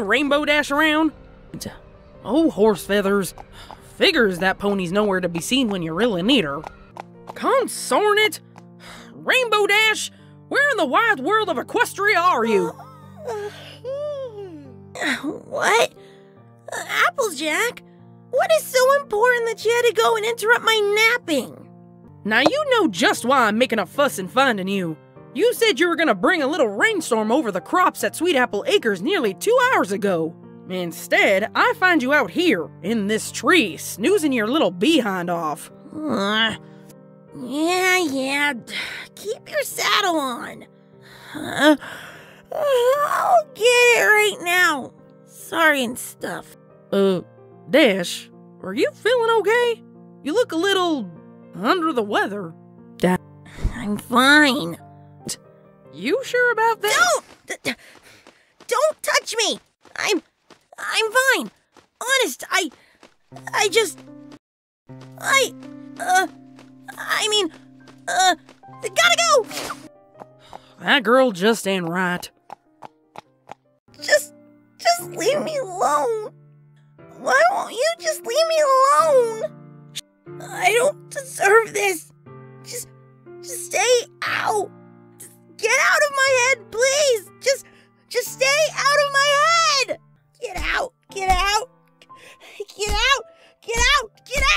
Rainbow Dash around? Oh, horse feathers. Figures that pony's nowhere to be seen when you really need her. Consarn it! Rainbow Dash, where in the wide world of Equestria are you? What? Applejack? What is so important that you had to go and interrupt my napping? Now you know just why I'm making a fuss and finding you. You said you were gonna bring a little rainstorm over the crops at Sweet Apple Acres nearly 2 hours ago. Instead, I find you out here, in this tree, snoozing your little behind off. Yeah, keep your saddle on. I'll get it right now. Sorry and stuff. Dash, are you feeling okay? You look a little under the weather. I'm fine. You sure about that? Don't touch me! I'm fine. Honest, I mean, gotta go! That girl just ain't right. Just leave me alone. Why won't you just leave me alone? I don't deserve this. Just stay out. Get out of my head, please! Just stay out of my head! Get out! Get out! Get out! Get out! Get out! Get out!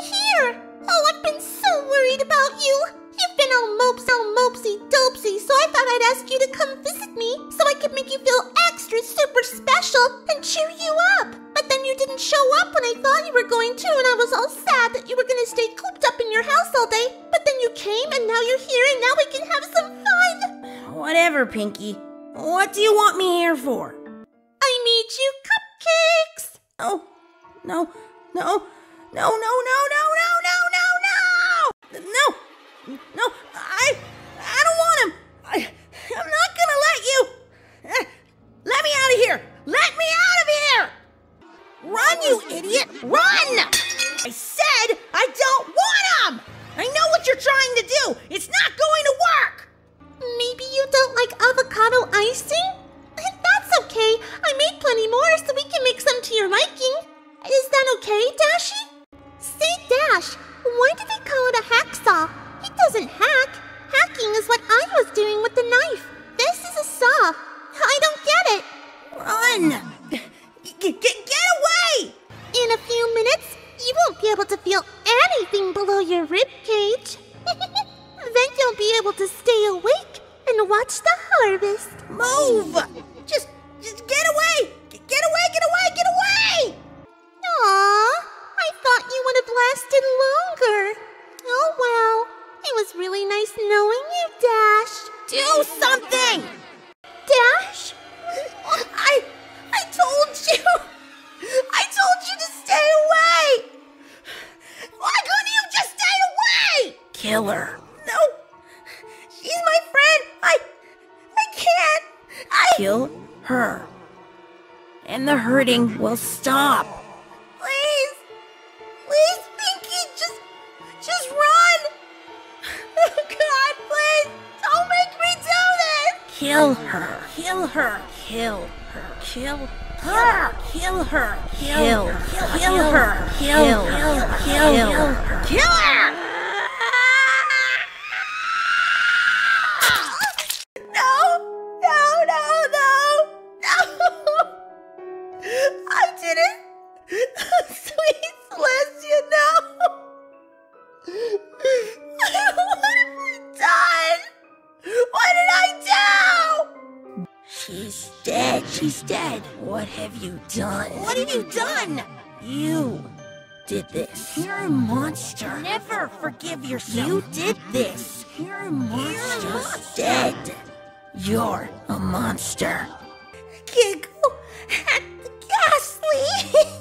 Here! Oh, I've been so worried about you! You've been all mopesy-dopesy, so I thought I'd ask you to come visit me so I could make you feel extra super special and cheer you up! But then you didn't show up when I thought you were going to, and I was all sad that you were going to stay cooped up in your house all day. But then you came, and now you're here, and now we can have some fun! Whatever, Pinkie. What do you want me here for? I made you cupcakes! Oh, no. No, I don't want him. I'm not gonna let you. Let me out of here. Let me out of here. Run, you idiot, run. I said I don't want him. I know what you're trying to do. It's not going to work. Maybe you don't like avocado icing? That's okay. I made plenty more so we can make some to your liking. Is that okay, Dashie? Say, Dash, why do they call it a hacksaw? It doesn't hack. Hacking is what I was doing with the knife. This is a saw. I don't get it. Run! Get away! In a few minutes, you won't be able to feel anything below your ribcage. Then you'll be able to stay awake and watch the harvest. Move! Just get away! Get away! Get away! Get away! Aww. I thought you would have lasted longer. Oh well, it was really nice knowing you, Dash. Do something! Dash? I told you! I told you to stay away! Why couldn't you just stay away? Kill her. No! She's my friend! I can't! Kill her. And the hurting will stop. Please! Please, Pinkie, just run! Oh, God, please! Don't make me do this! Kill her! Kill her! Kill her! Kill her! Kill her! Kill her! Kill her! Kill her! Kill her! Kill her! Never forgive yourself. You did this. You're a monster. You're dead. You're a monster. Giggle at the ghastly.